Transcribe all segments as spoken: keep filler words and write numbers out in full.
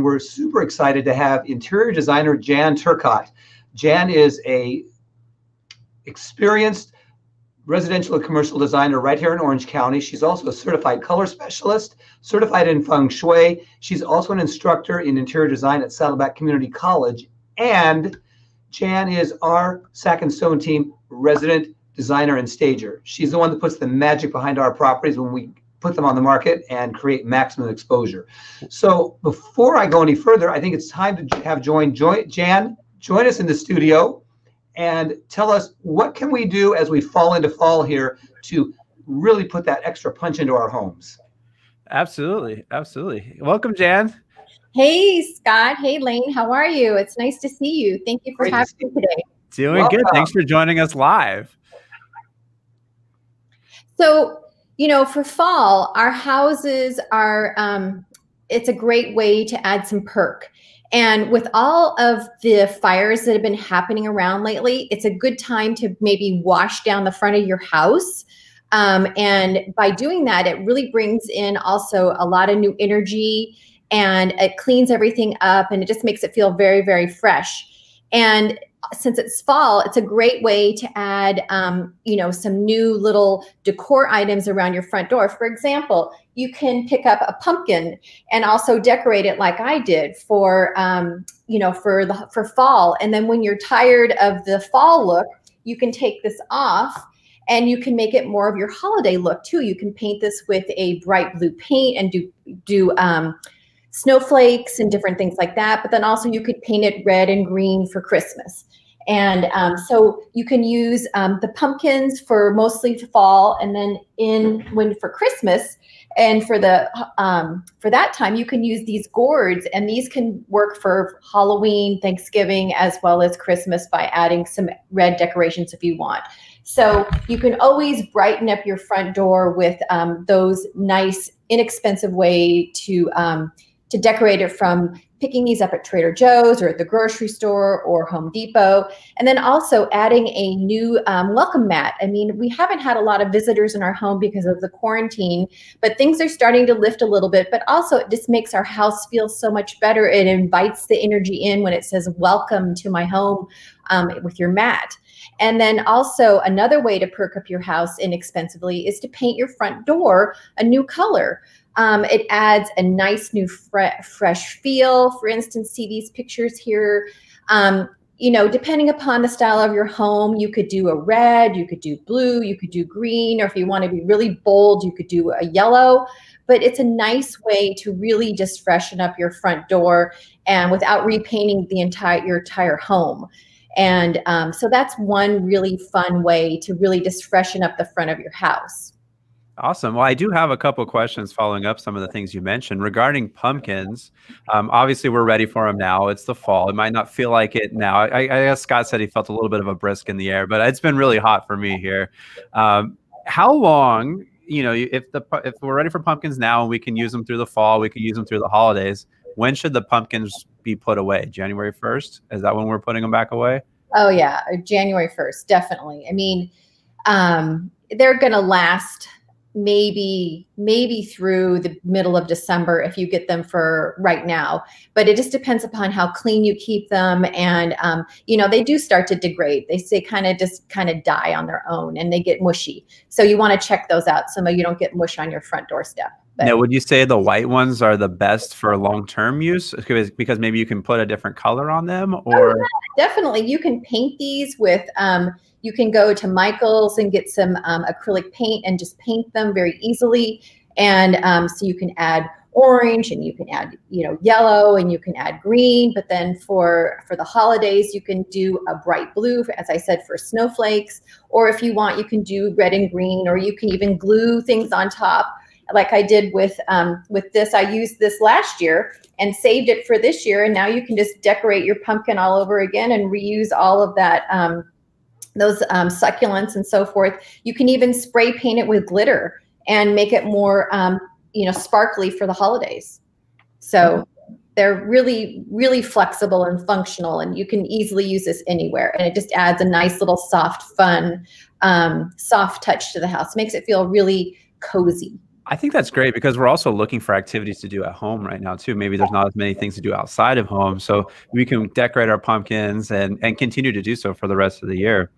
We're super excited to have interior designer Jan Turcotte. Jan is a experienced residential and commercial designer right here in Orange County. She's also a certified color specialist, certified in Feng Shui. She's also an instructor in interior design at Saddleback Community College. And Jan is our Sack and Stone team resident designer and stager. She's the one that puts the magic behind our properties when we put them on the market and create maximum exposure. So before I go any further, I think it's time to have join, join Jan join us in the studio and tell us what can we do as we fall into fall here to really put that extra punch into our homes. Absolutely, absolutely. Welcome, Jan. Hey, Scott. Hey, Lane. How are you? It's nice to see you. Thank you for Great having me today. Doing Welcome. Good. Thanks for joining us live. So, you know, for fall, our houses are, um, it's a great way to add some perk. And with all of the fires that have been happening around lately, it's a good time to maybe wash down the front of your house. Um, and by doing that, it really brings in also a lot of new energy and it cleans everything up and it just makes it feel very, very fresh. And since it's fall, it's a great way to add, um, you know, some new little decor items around your front door. For example, you can pick up a pumpkin and also decorate it like I did for, um, you know, for the for fall. And then when you're tired of the fall look, you can take this off and you can make it more of your holiday look too. You can paint this with a bright blue paint and do do. Um, snowflakes and different things like that. But then also you could paint it red and green for Christmas. And um, so you can use um, the pumpkins for mostly fall, and then in when for Christmas and for the um, for that time, you can use these gourds, and these can work for Halloween, Thanksgiving, as well as Christmas by adding some red decorations if you want. So you can always brighten up your front door with um, those nice, inexpensive way to um, to decorate it, from picking these up at Trader Joe's or at the grocery store or Home Depot. And then also adding a new um, welcome mat. I mean, we haven't had a lot of visitors in our home because of the quarantine, but things are starting to lift a little bit. But also it just makes our house feel so much better. It invites the energy in when it says, welcome to my home um, with your mat. And then also another way to perk up your house inexpensively is to paint your front door a new color. Um, it adds a nice new fre- fresh feel. For instance, see these pictures here. Um, you know, depending upon the style of your home, you could do a red, you could do blue, you could do green, or if you want to be really bold, you could do a yellow. But it's a nice way to really just freshen up your front door and without repainting the entire your entire home. And um, so that's one really fun way to really just freshen up the front of your house. Awesome. Well, I do have a couple of questions following up some of the things you mentioned regarding pumpkins. Um, obviously, we're ready for them now. It's the fall. It might not feel like it now. I, I guess Scott said he felt a little bit of a brisk in the air, but it's been really hot for me here. Um, how long, you know, if the if we're ready for pumpkins now and we can use them through the fall, we can use them through the holidays, when should the pumpkins be put away? January first? Is that when we're putting them back away? Oh, yeah. January first, definitely. I mean, um, they're going to last maybe maybe through the middle of December if you get them for right now. But it just depends upon how clean you keep them. And, um, you know, they do start to degrade. They say kind of just kind of die on their own and they get mushy. So you want to check those out so you don't get mush on your front doorstep. But now, would you say the white ones are the best for long-term use because maybe you can put a different color on them? Or oh, yeah, definitely. You can paint these with, um, you can go to Michael's and get some um, acrylic paint and just paint them very easily. And um, so you can add orange and you can add, you know, yellow and you can add green. But then for, for the holidays, you can do a bright blue, as I said, for snowflakes. Or if you want, you can do red and green, or you can even glue things on top. Like I did with um, with this, I used this last year and saved it for this year. And now you can just decorate your pumpkin all over again and reuse all of that, um, those um, succulents and so forth. You can even spray paint it with glitter and make it more, um, you know, sparkly for the holidays. So they're really, really flexible and functional, and you can easily use this anywhere. And it just adds a nice little soft, fun, um, soft touch to the house. Makes it feel really cozy. I think that's great because we're also looking for activities to do at home right now too. Maybe there's not as many things to do outside of home. So we can decorate our pumpkins and, and continue to do so for the rest of the year.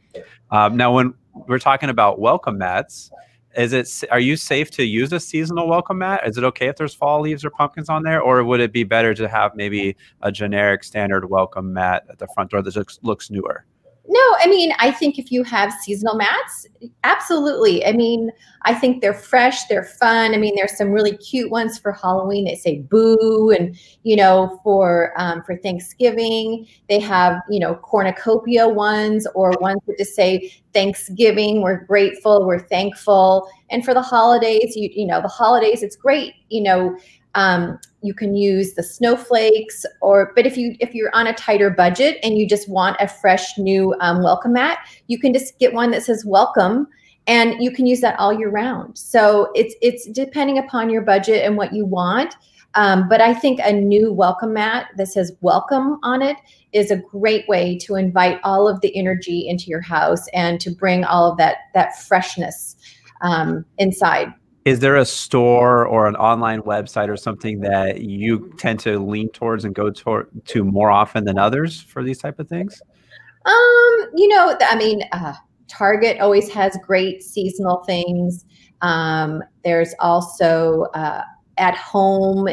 Um, now, when we're talking about welcome mats, is it, are you safe to use a seasonal welcome mat? Is it okay if there's fall leaves or pumpkins on there? Or would it be better to have maybe a generic standard welcome mat at the front door that just looks newer? No, I mean, I think if you have seasonal mats, absolutely. I mean, I think they're fresh, they're fun. I mean, there's some really cute ones for Halloween. They say boo, and, you know, for um, for Thanksgiving, they have, you know, cornucopia ones or ones that just say Thanksgiving, we're grateful, we're thankful. And for the holidays, you, you know, the holidays, it's great, you know, Um, you can use the snowflakes, or, but if you, if you're on a tighter budget and you just want a fresh new um, welcome mat, you can just get one that says welcome, and you can use that all year round. So it's, it's depending upon your budget and what you want. Um, but I think a new welcome mat that says welcome on it is a great way to invite all of the energy into your house and to bring all of that, that freshness um, inside. Is there a store or an online website or something that you tend to lean towards and go to, to more often than others for these type of things? Um, you know, I mean, uh, Target always has great seasonal things. Um, there's also uh, At Home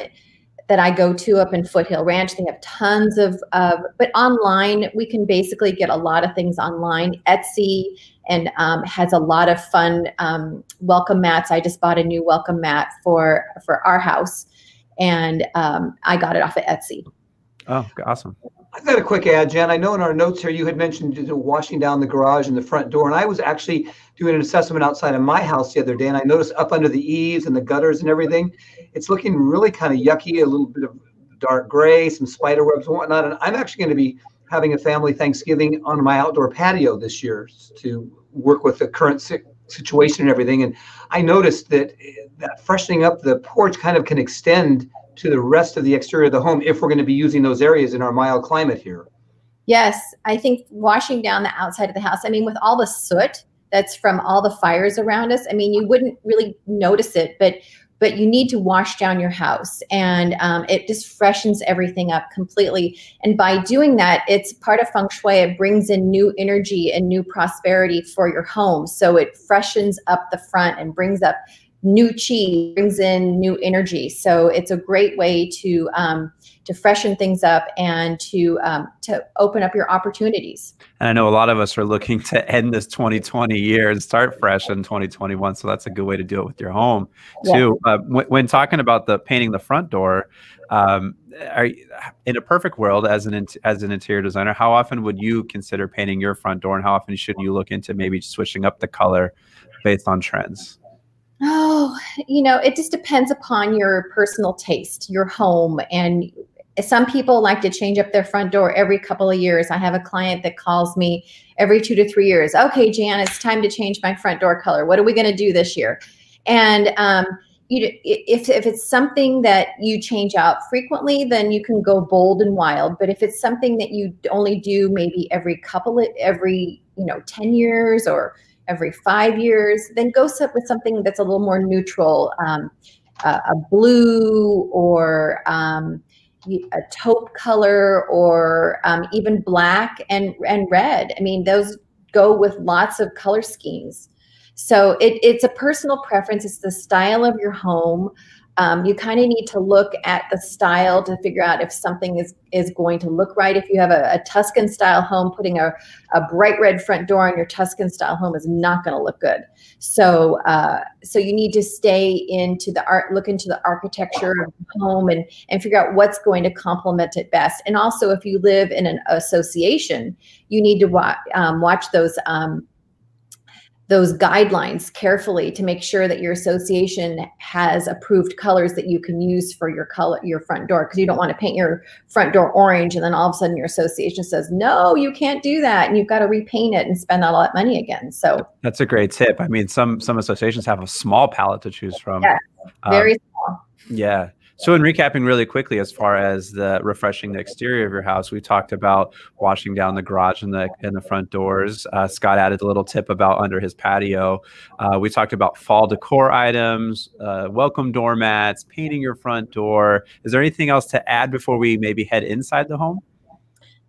that I go to up in Foothill Ranch. They have tons of, of, but online, we can basically get a lot of things online. Etsy and um, has a lot of fun um, welcome mats. I just bought a new welcome mat for, for our house, and um, I got it off of Etsy. Oh, awesome. I've got a quick ad, Jan. I know in our notes here you had mentioned washing down the garage and the front door, and I was actually doing an assessment outside of my house the other day, and I noticed up under the eaves and the gutters and everything, it's looking really kind of yucky, a little bit of dark gray, some spider webs and whatnot, and I'm actually going to be having a family Thanksgiving on my outdoor patio this year to work with the current situation and everything, and I noticed that, that freshening up the porch kind of can extend to the rest of the exterior of the home if we're going to be using those areas in our mild climate here. Yes, I think washing down the outside of the house, I mean, with all the soot that's from all the fires around us, I mean, you wouldn't really notice it, but but you need to wash down your house, and um, it just freshens everything up completely. And by doing that, it's part of Feng Shui. It brings in new energy and new prosperity for your home. So it freshens up the front and brings up new chi, brings in new energy. So it's a great way to um, to freshen things up and to um, to open up your opportunities. And I know a lot of us are looking to end this twenty twenty year and start fresh in twenty twenty-one. So that's a good way to do it with your home too. Yeah. Uh, when, when talking about the painting the front door, um, are you, in a perfect world as an as an interior designer, how often would you consider painting your front door, and how often should you look into maybe switching up the color based on trends? Oh, you know, it just depends upon your personal taste, your home. And some people like to change up their front door every couple of years. I have a client that calls me every two to three years. Okay, Jan, it's time to change my front door color. What are we going to do this year? And um, you, if, if it's something that you change out frequently, then you can go bold and wild. But if it's something that you only do maybe every couple of, every, you know, ten years or every five years, then go sit with something that's a little more neutral, um, a, a blue or um, a taupe color, or um, even black and and red. I mean, those go with lots of color schemes. So it, it's a personal preference. It's the style of your home. Um, you kind of need to look at the style to figure out if something is, is going to look right. If you have a, a Tuscan style home, putting a, a bright red front door on your Tuscan style home is not going to look good. So, uh, so you need to stay into the art, look into the architecture of the home and, and figure out what's going to complement it best. And also if you live in an association, you need to wa um, watch those, um, those guidelines carefully to make sure that your association has approved colors that you can use for your color, your front door, because you don't want to paint your front door orange and then all of a sudden your association says, no, you can't do that, and you've got to repaint it and spend all that money again. So that's a great tip. I mean, some some associations have a small palette to choose from. Yeah, very um, small. Yeah. So in recapping really quickly, as far as the refreshing the exterior of your house, we talked about washing down the garage and the, and the front doors. Uh, Scott added a little tip about under his patio. Uh, we talked about fall decor items, uh, welcome doormats, painting your front door. Is there anything else to add before we maybe head inside the home?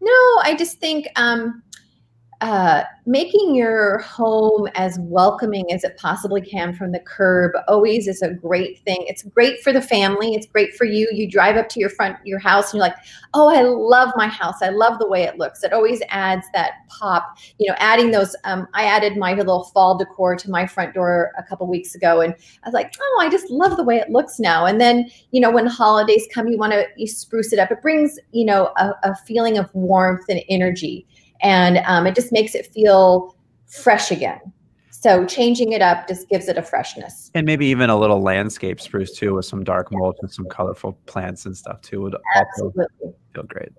No, I just think um, uh, making your home as welcoming as it possibly can from the curb always is a great thing. It's great for the family. It's great for you. You drive up to your front, your house, and you're like, oh, I love my house. I love the way it looks. It always adds that pop. You know, adding those, um, I added my little fall decor to my front door a couple weeks ago, and I was like, oh, I just love the way it looks now. And then, you know, when holidays come, you want to you spruce it up. It brings, you know, a, a feeling of warmth and energy. And um, it just makes it feel fresh again. So changing it up just gives it a freshness. And maybe even a little landscape spruce too, with some dark mulch and some colorful plants and stuff too would also feel great.